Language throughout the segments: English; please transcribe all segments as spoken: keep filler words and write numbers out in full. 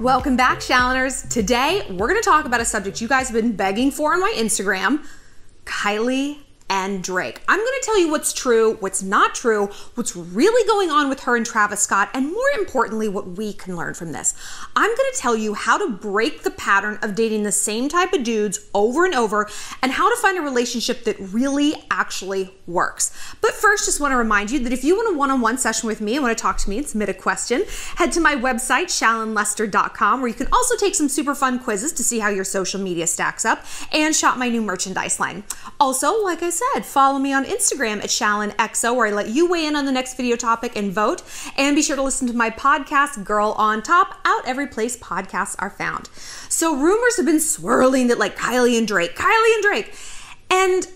Welcome back, Shalloners. Today, we're gonna talk about a subject you guys have been begging for on my Instagram, Kylie and Drake. I'm gonna tell you what's true, what's not true, what's really going on with her and Travis Scott, and more importantly, what we can learn from this. I'm gonna tell you how to break the pattern of dating the same type of dudes over and over, and how to find a relationship that really actually works. But first, just wanna remind you that if you want a one-on-one session with me and wanna talk to me and submit a question, head to my website, Shallon Lester dot com, where you can also take some super fun quizzes to see how your social media stacks up, and shop my new merchandise line. Also, like I said, follow me on Instagram at Shallon X O, where I let you weigh in on the next video topic and vote. And be sure to listen to my podcast, Girl on Top, out every place podcasts are found. So rumors have been swirling that like Kylie and Drake, Kylie and Drake. And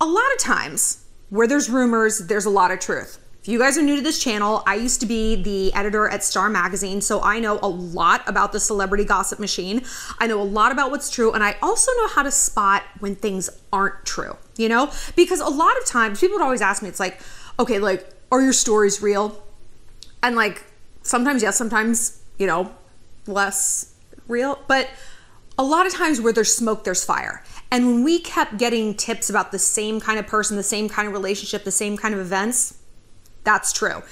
a lot of times where there's rumors, there's a lot of truth. If you guys are new to this channel, I used to be the editor at Star Magazine, so I know a lot about the celebrity gossip machine. I know a lot about what's true, and I also know how to spot when things aren't true, you know? Because a lot of times, people would always ask me, it's like, okay, like, are your stories real? And like, sometimes yes, sometimes, you know, less real. But a lot of times where there's smoke, there's fire. And when we kept getting tips about the same kind of person, the same kind of relationship, the same kind of events, that's true.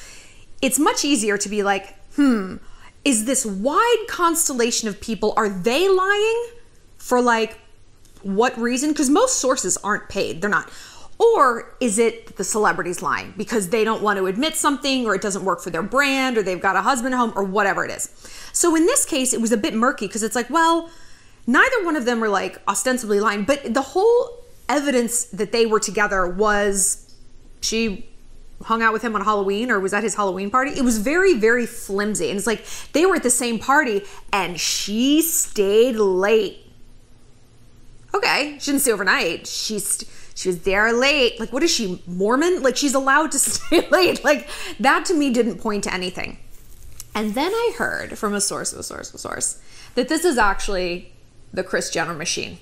It's much easier to be like, hmm, is this wide constellation of people, are they lying for like what reason? Because most sources aren't paid, they're not. Or is it the celebrity's lying because they don't want to admit something, or it doesn't work for their brand, or they've got a husband at home, or whatever it is. So in this case, it was a bit murky because it's like, well, neither one of them were like ostensibly lying, but the whole evidence that they were together was she hung out with him on Halloween, or was at his Halloween party. It was very, very flimsy. And it's like, they were at the same party and she stayed late. Okay, she didn't stay overnight. She, st she was there late. Like, what is she, Mormon? Like, she's allowed to stay late. Like, that to me didn't point to anything. And then I heard from a source of a source of a source that this is actually the Kris Jenner machine.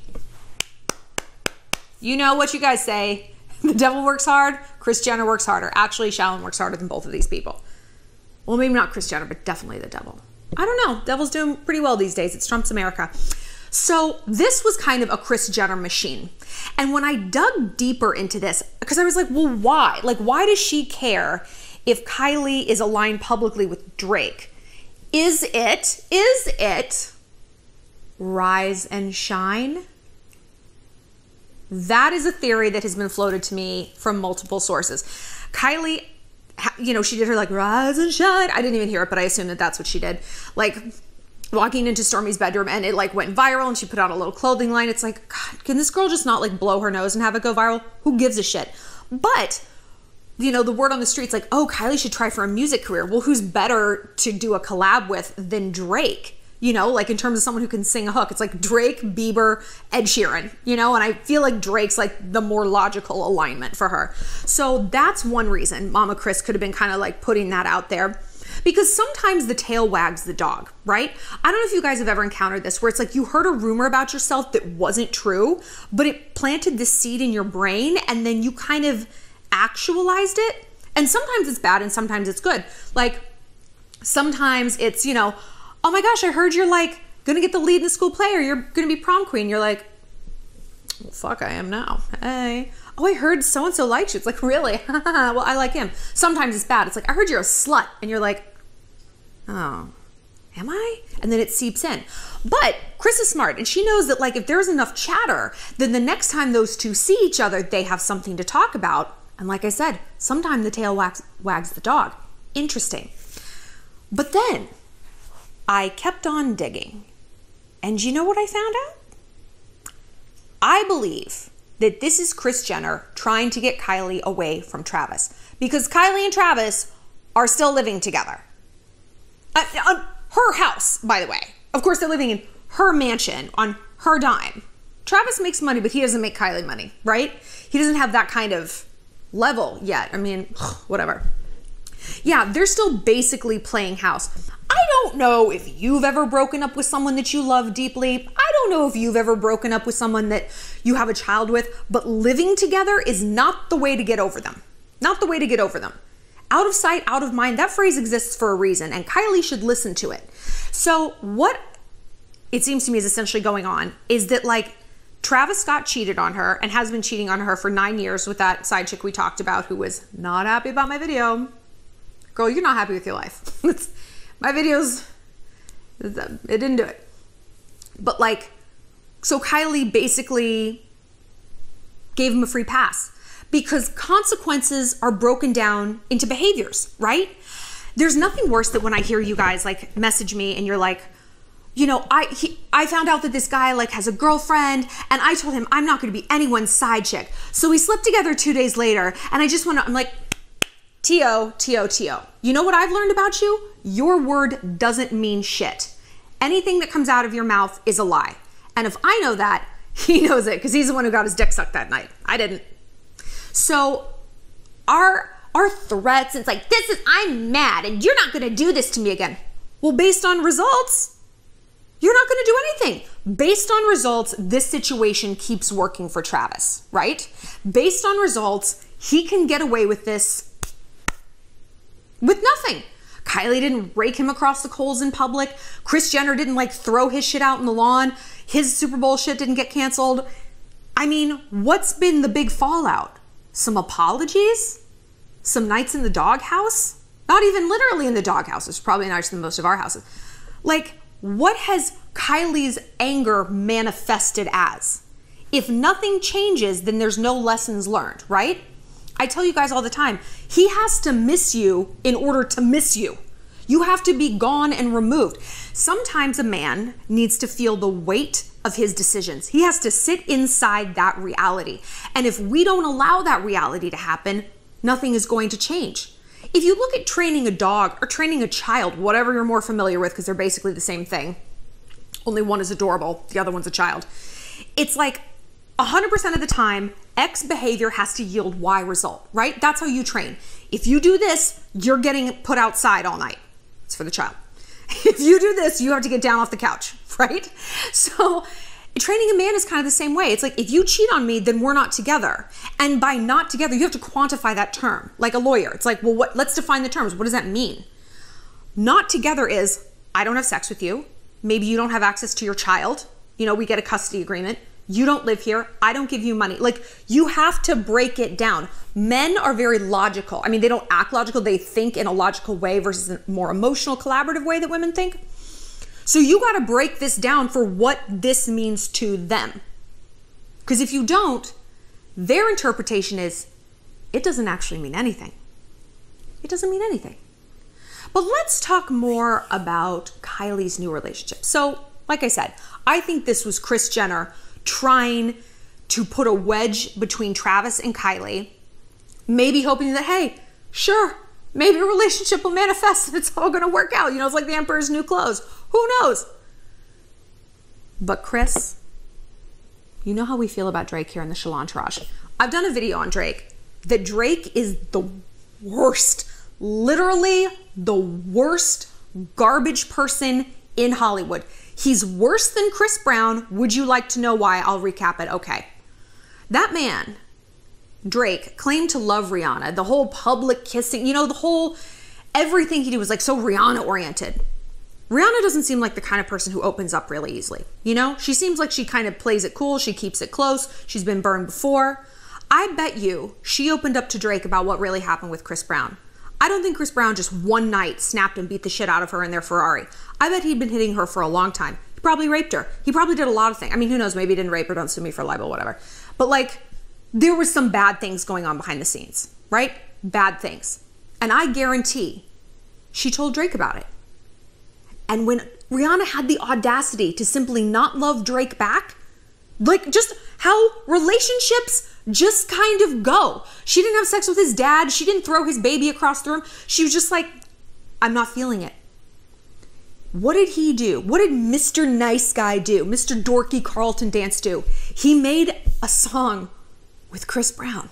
You know what you guys say. The devil works hard, Kris Jenner works harder. Actually, Shallon works harder than both of these people. Well, maybe not Kris Jenner, but definitely the devil. I don't know, devil's doing pretty well these days. It's Trump's America. So this was kind of a Kris Jenner machine. And when I dug deeper into this, because I was like, well, why? Like, why does she care if Kylie is aligned publicly with Drake? Is it, is it rise and shine? That is a theory that has been floated to me from multiple sources. Kylie, you know, she did her like rise and shine. I didn't even hear it, but I assume that that's what she did. Like walking into Stormy's bedroom, and it like went viral, and she put out a little clothing line. It's like, God, can this girl just not like blow her nose and have it go viral? Who gives a shit? But you know, the word on the street's like, oh, Kylie should try for a music career. Well, who's better to do a collab with than Drake? You know, like in terms of someone who can sing a hook, it's like Drake, Bieber, Ed Sheeran, you know, and I feel like Drake's like the more logical alignment for her. So that's one reason Mama Kris could have been kind of like putting that out there, because sometimes the tail wags the dog, right? I don't know if you guys have ever encountered this, where it's like you heard a rumor about yourself that wasn't true, but it planted this seed in your brain and then you kind of actualized it. And sometimes it's bad and sometimes it's good. Like sometimes it's, you know, oh my gosh, I heard you're like gonna get the lead in the school play, or you're gonna be prom queen. You're like, well, fuck, I am now. Hey, oh, I heard so-and-so likes you. It's like, really? Well, I like him. Sometimes it's bad. It's like, I heard you're a slut. And you're like, oh, am I? And then it seeps in. But Kris is smart, and she knows that like if there's enough chatter, then the next time those two see each other, they have something to talk about. And like I said, sometimes the tail wags, wags the dog. Interesting. But then I kept on digging, and you know what I found out? I believe that this is Kris Jenner trying to get Kylie away from Travis, because Kylie and Travis are still living together. At, on her house, by the way. Of course, they're living in her mansion on her dime. Travis makes money, but he doesn't make Kylie money, right? He doesn't have that kind of level yet. I mean, whatever. Yeah, they're still basically playing house. I don't know if you've ever broken up with someone that you love deeply. I don't know if you've ever broken up with someone that you have a child with, but living together is not the way to get over them. Not the way to get over them. Out of sight, out of mind, that phrase exists for a reason, and Kylie should listen to it. So what it seems to me is essentially going on is that, like, Travis Scott cheated on her and has been cheating on her for nine years with that side chick we talked about who was not happy about my video. Girl, you're not happy with your life. My videos, it didn't do it. But, like, so Kylie basically gave him a free pass because consequences are broken down into behaviors, right? There's nothing worse than when I hear you guys, like, message me and you're like, you know, I he, I found out that this guy, like, has a girlfriend and I told him I'm not going to be anyone's side chick. So we slept together two days later and I just want to, I'm like, T O, T O, T O. You know what I've learned about you? Your word doesn't mean shit. Anything that comes out of your mouth is a lie. And if I know that, he knows it because he's the one who got his dick sucked that night. I didn't. So our, our threats, it's like, this is, I'm mad and you're not going to do this to me again. Well, based on results, you're not going to do anything. Based on results, this situation keeps working for Travis, right? Based on results, he can get away with this with nothing. Kylie didn't rake him across the coals in public. Kris Jenner didn't, like, throw his shit out in the lawn. His Super Bowl shit didn't get canceled. I mean, what's been the big fallout? Some apologies? Some nights in the doghouse? Not even literally in the doghouse. It's probably nicer than most of our houses. Like, what has Kylie's anger manifested as? If nothing changes, then there's no lessons learned, right? I tell you guys all the time, he has to miss you in order to miss you. You have to be gone and removed. Sometimes a man needs to feel the weight of his decisions. He has to sit inside that reality. And if we don't allow that reality to happen, nothing is going to change. If you look at training a dog or training a child, whatever you're more familiar with, because they're basically the same thing, only one is adorable, the other one's a child. It's like one hundred percent of the time, X behavior has to yield Y result, right? That's how you train. If you do this, you're getting put outside all night. It's for the child. If you do this, you have to get down off the couch, right? So training a man is kind of the same way. It's like, if you cheat on me, then we're not together. And by not together, you have to quantify that term. Like a lawyer, it's like, well, what, let's define the terms. What does that mean? Not together is, I don't have sex with you. Maybe you don't have access to your child. You know, we get a custody agreement. You don't live here. I don't give you money. Like, you have to break it down. Men are very logical. I mean, they don't act logical. They think in a logical way versus a more emotional, collaborative way that women think. So you got to break this down for what this means to them. Because if you don't, their interpretation is, it doesn't actually mean anything. It doesn't mean anything. But let's talk more about Kylie's new relationship. So, like I said, I think this was Kris Jenner trying to put a wedge between Travis and Kylie, maybe hoping that, hey, sure, maybe a relationship will manifest and it's all going to work out. You know, it's like the Emperor's new clothes. Who knows? But Kris, you know how we feel about Drake here in the Shallon Entourage. I've done a video on Drake. That Drake is the worst, literally the worst garbage person in Hollywood. He's worse than Chris Brown. Would you like to know why? I'll recap it. Okay. That man, Drake, claimed to love Rihanna. The whole public kissing, you know, the whole, everything he did was, like, so Rihanna oriented. Rihanna doesn't seem like the kind of person who opens up really easily. You know, she seems like she kind of plays it cool. She keeps it close. She's been burned before. I bet you she opened up to Drake about what really happened with Chris Brown. I don't think Chris Brown just one night snapped and beat the shit out of her in their Ferrari. I bet he'd been hitting her for a long time. He probably raped her. He probably did a lot of things. I mean, who knows? Maybe he didn't rape her. Don't sue me for libel, whatever. But, like, there was some bad things going on behind the scenes, right? Bad things. And I guarantee she told Drake about it. And when Rihanna had the audacity to simply not love Drake back, like, just how relationships just kind of go. She didn't have sex with his dad. She didn't throw his baby across the room. She was just like, I'm not feeling it. What did he do? What did Mister Nice Guy do? Mister Dorky Carlton Dance do? He made a song with Chris Brown.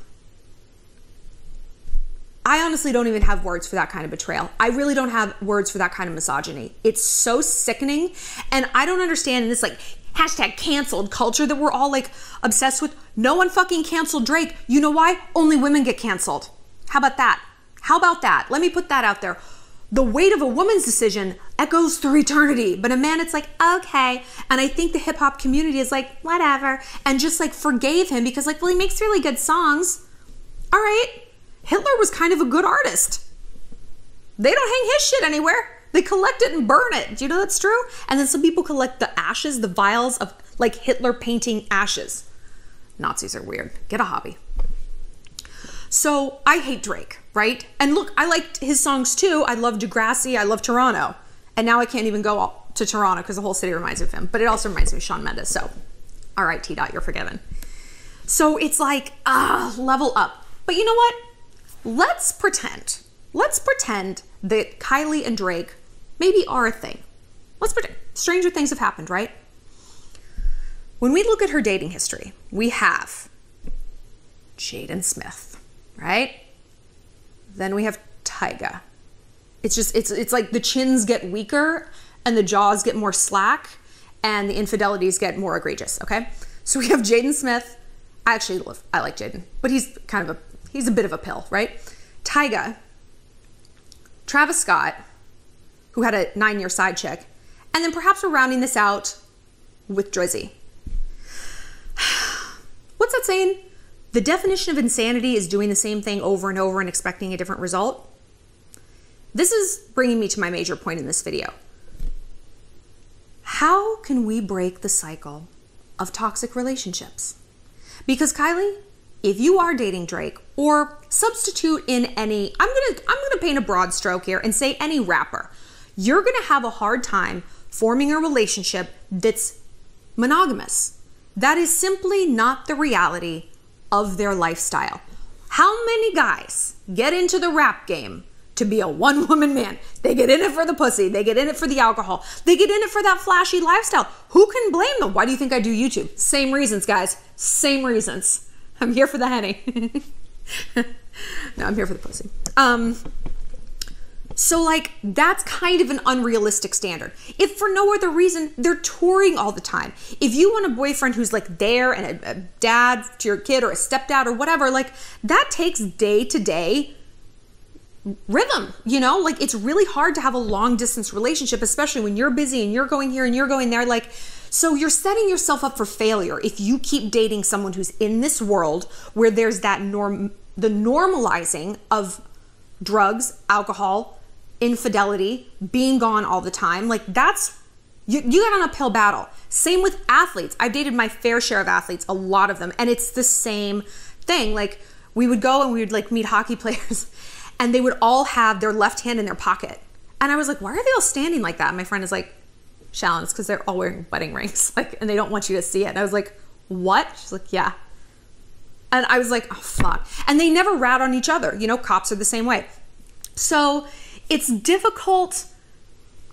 I honestly don't even have words for that kind of betrayal. I really don't have words for that kind of misogyny. It's so sickening. And I don't understand this, like, hashtag canceled culture that we're all, like, obsessed with. No one fucking canceled Drake. You know why? Only women get canceled. How about that? How about that? Let me put that out there. The weight of a woman's decision echoes through eternity. But a man, it's like, okay. And I think the hip hop community is like, whatever. And just like forgave him because like, well, he makes really good songs. All right. Hitler was kind of a good artist. They don't hang his shit anywhere. They collect it and burn it. Do you know that's true? And then some people collect the ashes, the vials of like Hitler painting ashes. Nazis are weird. Get a hobby. So I hate Drake, right? And look, I liked his songs too. I love Degrassi. I love Toronto. And now I can't even go to Toronto because the whole city reminds me of him. But it also reminds me of Shawn Mendes. So, all right, T-Dot, you're forgiven. So it's like, ah, uh, level up. But you know what? Let's pretend. Let's pretend that Kylie and Drake maybe are a thing. Let's pretend. Stranger things have happened, right? When we look at her dating history, we have Jaden Smith, right? Then we have Tyga. It's just, it's, it's like the chins get weaker and the jaws get more slack and the infidelities get more egregious, okay? So we have Jaden Smith. I actually love, I like Jaden, but he's kind of a, he's a bit of a pill, right? Tyga, Travis Scott, who had a nine-year side chick, and then perhaps we're rounding this out with Drizzy. What's that saying? The definition of insanity is doing the same thing over and over and expecting a different result. This is bringing me to my major point in this video. How can we break the cycle of toxic relationships? Because Kylie, if you are dating Drake, or substitute in any, I'm gonna, I'm gonna paint a broad stroke here and say any rapper, you're gonna have a hard time forming a relationship that's monogamous. That is simply not the reality of their lifestyle. How many guys get into the rap game to be a one-woman man? They get in it for the pussy. They get in it for the alcohol. They get in it for that flashy lifestyle. Who can blame them? Why do you think I do YouTube? Same reasons, guys. Same reasons. I'm here for the henny. No, I'm here for the pussy. Um, so like, that's kind of an unrealistic standard. If for no other reason, they're touring all the time. If you want a boyfriend who's like there and a, a dad to your kid or a stepdad or whatever, like that takes day to day rhythm, you know? Like it's really hard to have a long distance relationship, especially when you're busy and you're going here and you're going there. Like, so you're setting yourself up for failure if you keep dating someone who's in this world where there's that norm, the normalizing of drugs, alcohol, infidelity, being gone all the time. Like that's, you, you got an uphill battle. Same with athletes. I've dated my fair share of athletes, a lot of them, and it's the same thing. Like we would go and we would like meet hockey players and they would all have their left hand in their pocket. And I was like, why are they all standing like that? And my friend is like, Shallon, it's because they're all wearing wedding rings, like, and they don't want you to see it. And I was like, what? She's like, yeah. And I was like, oh, fuck. And they never rat on each other. You know, cops are the same way. So it's difficult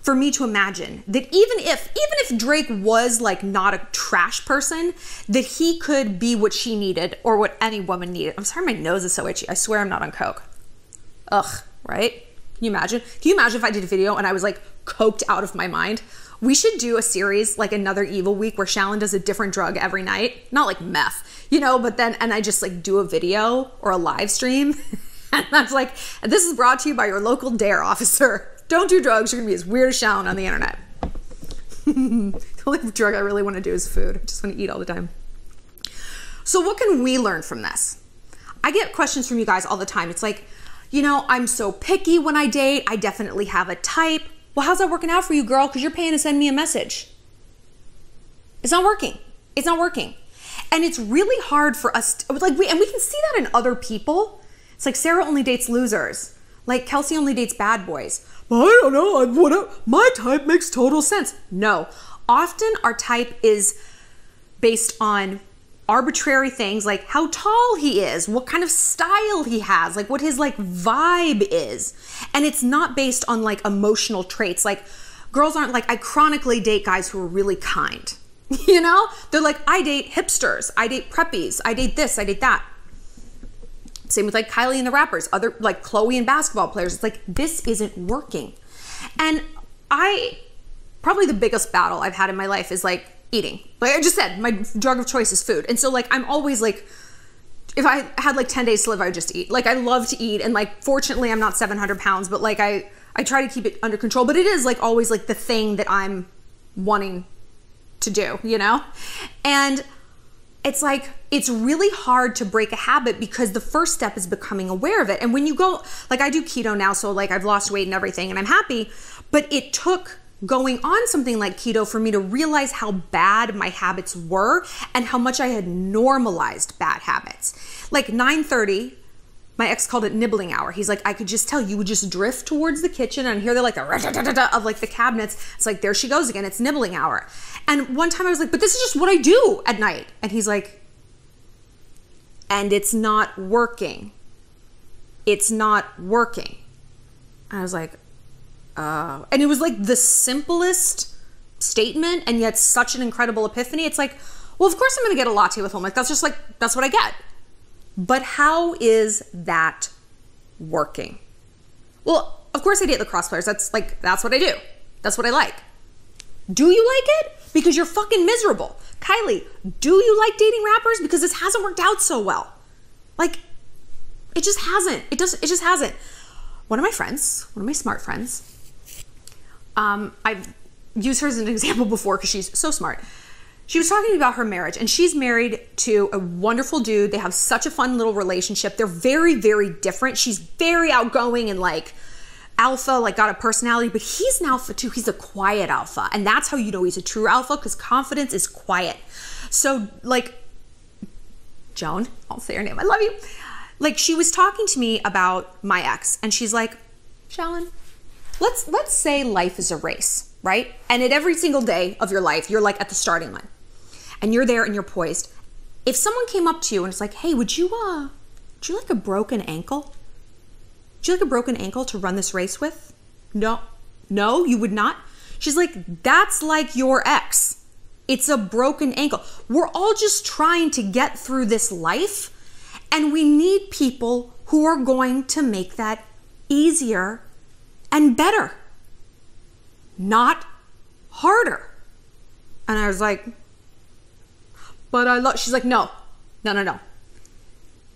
for me to imagine that even if, even if Drake was like not a trash person, that he could be what she needed or what any woman needed. I'm sorry, my nose is so itchy. I swear I'm not on coke. Ugh, right? Can you imagine? Can you imagine if I did a video and I was like coked out of my mind? We should do a series like Another Evil Week where Shallon does a different drug every night. Not like meth, you know, but then, and I just like do a video or a live stream. And I was like, this is brought to you by your local DARE officer. Don't do drugs. You're gonna be as weird as Shallon on the internet. The only drug I really wanna do is food. I just wanna eat all the time. So what can we learn from this? I get questions from you guys all the time. It's like, you know, I'm so picky when I date. I definitely have a type. Well, how's that working out for you, girl? Because you're paying to send me a message. It's not working. It's not working. And it's really hard for us to, like, we, and we can see that in other people. It's like Sarah only dates losers. Like Kelsey only dates bad boys. Well, I don't know. I, whatever. My type makes total sense. No. Often our type is based on arbitrary things like how tall he is, what kind of style he has, like what his like vibe is. And it's not based on like emotional traits. Like girls aren't like, I chronically date guys who are really kind. You know, they're like, I date hipsters. I date preppies. I date this, I date that. Same with like Kylie and the rappers, other like Khloe and basketball players. It's like, this isn't working. And I, probably the biggest battle I've had in my life is like, eating. Like I just said, my drug of choice is food. And so like, I'm always like if I had like ten days to live, I would just eat. Like, I love to eat, and like, fortunately I'm not seven hundred pounds, but like I, I try to keep it under control, but it is like always like the thing that I'm wanting to do, you know? And it's like, it's really hard to break a habit because the first step is becoming aware of it. And when you go, like I do keto now, so like I've lost weight and everything and I'm happy, but it took going on something like keto for me to realize how bad my habits were and how much I had normalized bad habits. Like nine thirty, my ex called it nibbling hour. He's like, I could just tell you would just drift towards the kitchen and hear they're like a of like the cabinets. It's like, there she goes again, it's nibbling hour. And one time I was like, but this is just what I do at night. And he's like, and it's not working. It's not working. And I was like, oh. And it was like the simplest statement and yet such an incredible epiphany. It's like, well, of course I'm gonna get a latte with home. Like, that's just like, that's what I get. But how is that working? Well, of course I date the cross players. That's like, that's what I do. That's what I like. Do you like it? Because you're fucking miserable. Kylie, do you like dating rappers? Because this hasn't worked out so well. Like, it just hasn't. It doesn't, it just hasn't. One of my friends, one of my smart friends, um, I've used her as an example before because she's so smart. She was talking to me about her marriage, and she's married to a wonderful dude. They have such a fun little relationship. They're very, very different. She's very outgoing and like alpha, like got a personality, but he's an alpha too. He's a quiet alpha. And that's how you know he's a true alpha, because confidence is quiet. So like Joan, I'll say her name, I love you. Like, she was talking to me about my ex, and she's like, Shallon, let's, let's say life is a race, right? And at every single day of your life, you're like at the starting line and you're there and you're poised. If someone came up to you and it's like, hey, would you, uh, would you like a broken ankle? Would you like a broken ankle to run this race with? No, no, you would not. She's like, that's like your ex. It's a broken ankle. We're all just trying to get through this life, and we need people who are going to make that easier and better, not harder. And I was like, but I love, she's like, no, no, no, no.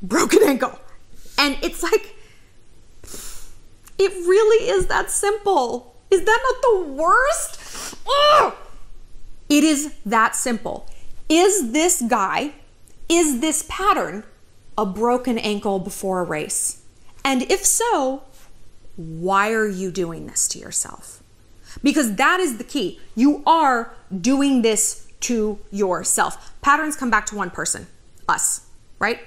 Broken ankle. And it's like, it really is that simple. Is that not the worst? Oh! It is that simple. Is this guy, is this pattern a broken ankle before a race? And if so, why are you doing this to yourself? Because that is the key. You are doing this to yourself. Patterns come back to one person, us, right?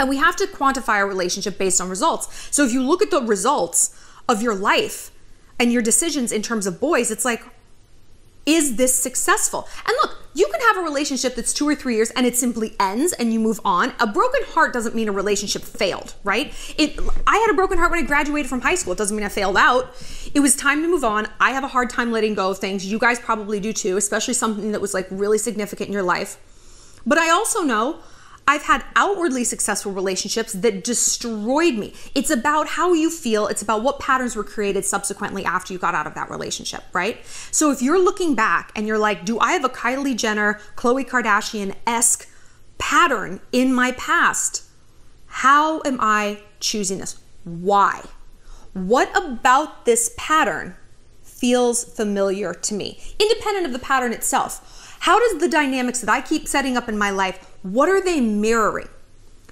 And we have to quantify our relationship based on results. So if you look at the results of your life and your decisions in terms of boys, it's like, is this successful? And look, you can have a relationship that's two or three years and it simply ends and you move on. A broken heart doesn't mean a relationship failed, right? It, I had a broken heart when I graduated from high school. It doesn't mean I failed out. It was time to move on. I have a hard time letting go of things. You guys probably do too, especially something that was like really significant in your life. But I also know I've had outwardly successful relationships that destroyed me. It's about how you feel. It's about what patterns were created subsequently after you got out of that relationship, right? So if you're looking back and you're like, do I have a Kylie Jenner, Khloe Kardashian-esque pattern in my past? How am I choosing this? Why? What about this pattern feels familiar to me? Independent of the pattern itself. How does the dynamics that I keep setting up in my life, what are they mirroring?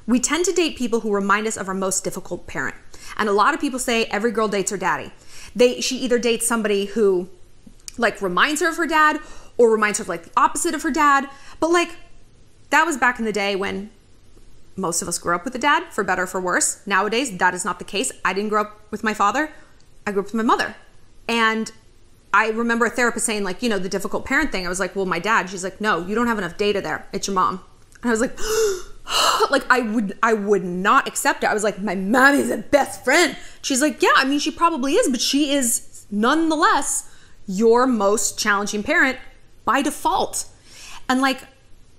We tend to date people who remind us of our most difficult parent. And a lot of people say every girl dates her daddy. They, she either dates somebody who like reminds her of her dad or reminds her of like the opposite of her dad. But like, that was back in the day when most of us grew up with a dad, for better or for worse. Nowadays, that is not the case. I didn't grow up with my father. I grew up with my mother. And I remember a therapist saying like, you know, the difficult parent thing. I was like, well, my dad. She's like, no, you don't have enough data there. It's your mom. And I was like, like I would, I would not accept it. I was like, my mom is a best friend. She's like, yeah, I mean, she probably is, but she is nonetheless your most challenging parent by default. And like,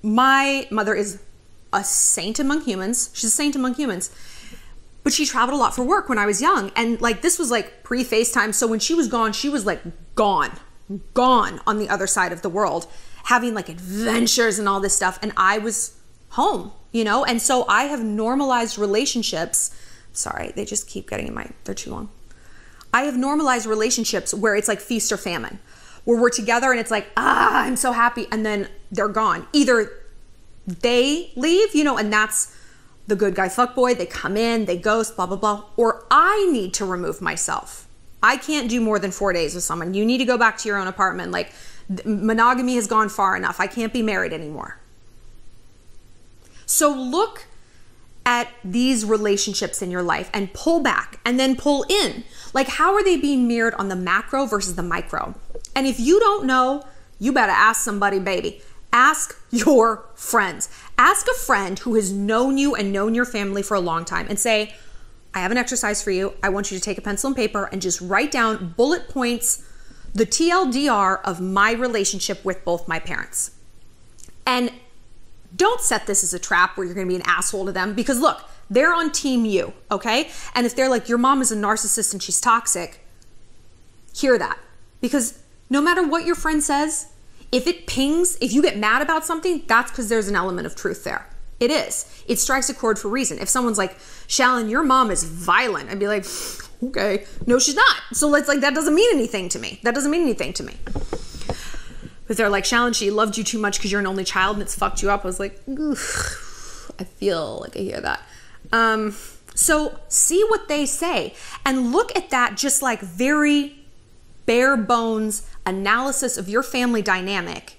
my mother is a saint among humans. She's a saint among humans, but she traveled a lot for work when I was young. And like, this was like pre-FaceTime. So when she was gone, she was like gone, gone on the other side of the world, having like adventures and all this stuff. And I was home you know? And so I have normalized relationships. Sorry, they just keep getting in my, they're too long. I have normalized relationships where it's like feast or famine, where we're together and it's like, ah, I'm so happy. And then they're gone. Either they leave, you know, and that's the good guy fuckboy. They come in, they ghost, blah, blah, blah. Or I need to remove myself. I can't do more than four days with someone. You need to go back to your own apartment. Like, monogamy has gone far enough. I can't be married anymore. So look at these relationships in your life and pull back and then pull in. Like, how are they being mirrored on the macro versus the micro? And if you don't know, you better ask somebody, baby. Ask your friends. Ask a friend who has known you and known your family for a long time and say, I have an exercise for you. I want you to take a pencil and paper and just write down bullet points, the T L D R of my relationship with both my parents. And don't set this as a trap where you're gonna be an asshole to them, because look, they're on team you, okay? And if they're like, your mom is a narcissist and she's toxic, hear that. Because no matter what your friend says, if it pings, if you get mad about something, that's because there's an element of truth there. It is. It strikes a chord for a reason. If someone's like, Shallon, your mom is violent, I'd be like, okay, no, she's not. So let's like, that doesn't mean anything to me. That doesn't mean anything to me. But they're like, Shallon, she loved you too much because you're an only child and it's fucked you up. I was like, oof, I feel like I hear that. Um, so see what they say and look at that just like very bare bones analysis of your family dynamic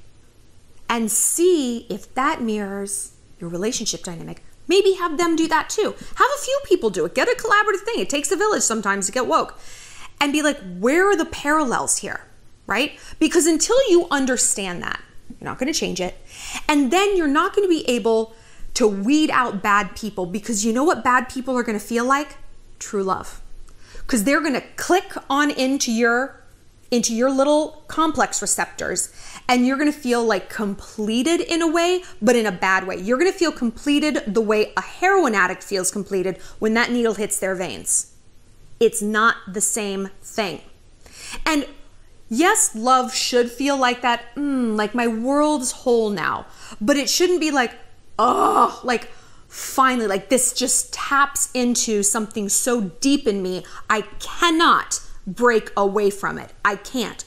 and see if that mirrors your relationship dynamic. Maybe have them do that too. Have a few people do it. Get a collaborative thing. It takes a village sometimes to get woke. And be like, where are the parallels here, right? Because until you understand that, you're not gonna change it. And then you're not gonna be able to weed out bad people, because you know what bad people are gonna feel like? True love. Because they're gonna click on into your into your little complex receptors, and you're gonna feel like completed in a way, but in a bad way. You're gonna feel completed the way a heroin addict feels completed when that needle hits their veins. It's not the same thing. And yes, love should feel like that, mm, like my world's whole now, but it shouldn't be like, oh, like finally, like this just taps into something so deep in me, I cannot break away from it. I can't.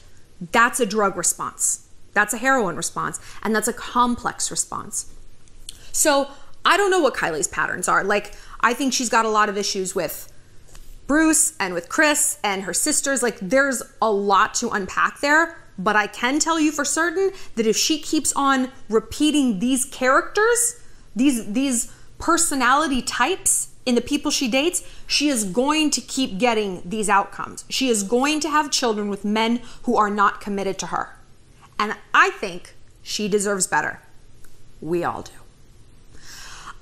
That's a drug response. That's a heroin response. And that's a complex response. So I don't know what Kylie's patterns are. Like, I think she's got a lot of issues with Bruce and with Kris and her sisters. Like, there's a lot to unpack there, but I can tell you for certain that if she keeps on repeating these characters, these, these personality types, in the people she dates, she is going to keep getting these outcomes. She is going to have children with men who are not committed to her. And I think she deserves better. We all do.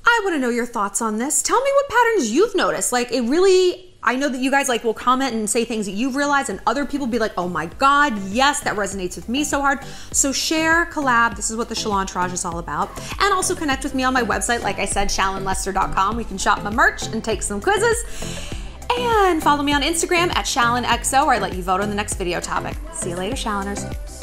I wanna know your thoughts on this. Tell me what patterns you've noticed. Like, it really, I know that you guys like will comment and say things that you've realized, and other people be like, oh my God, yes, that resonates with me so hard. So share, collab, this is what the Shallon Entourage is all about. And also connect with me on my website, like I said, Shallon Lester dot com. We can shop my merch and take some quizzes. And follow me on Instagram at Shallon X O, where I let you vote on the next video topic. See you later, Shalloners.